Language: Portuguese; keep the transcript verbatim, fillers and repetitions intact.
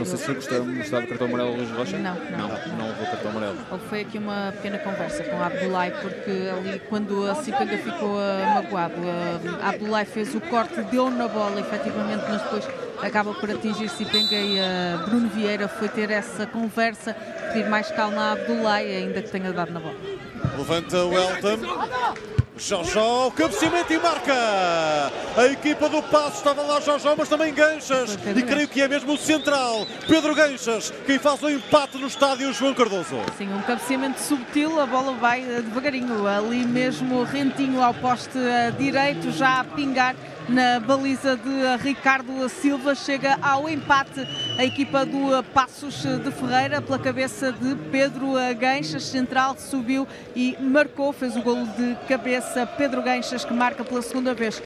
Não sei se custa mostrar o cartão amarelo ao Luís Rocha. Não, não. Não, não houve o cartão amarelo. Houve foi aqui uma pequena conversa com a Abdulai, porque ali quando a Sipenga ficou uh, magoado, uh, a Abdulai fez o corte, deu na bola, efetivamente, mas depois acaba por atingir Sipenga e uh, Bruno Vieira foi ter essa conversa, pedir mais calma a Abdulai, ainda que tenha dado na bola. Levanta o Elton. João João, cabeceamento e marca! A equipa do Paços, estava lá João João, mas também Ganchas, e creio que é mesmo o central, Pedro Ganchas, quem faz o empate no estádio João Cardoso. Sim, um cabeceamento subtil, a bola vai devagarinho, ali mesmo rentinho ao poste direito, já a pingar na baliza de Ricardo Silva. Chega ao empate a equipa do Paços de Ferreira pela cabeça de Pedro Ganchas. Central subiu e marcou, fez o golo de cabeça Pedro Ganchas, que marca pela segunda vez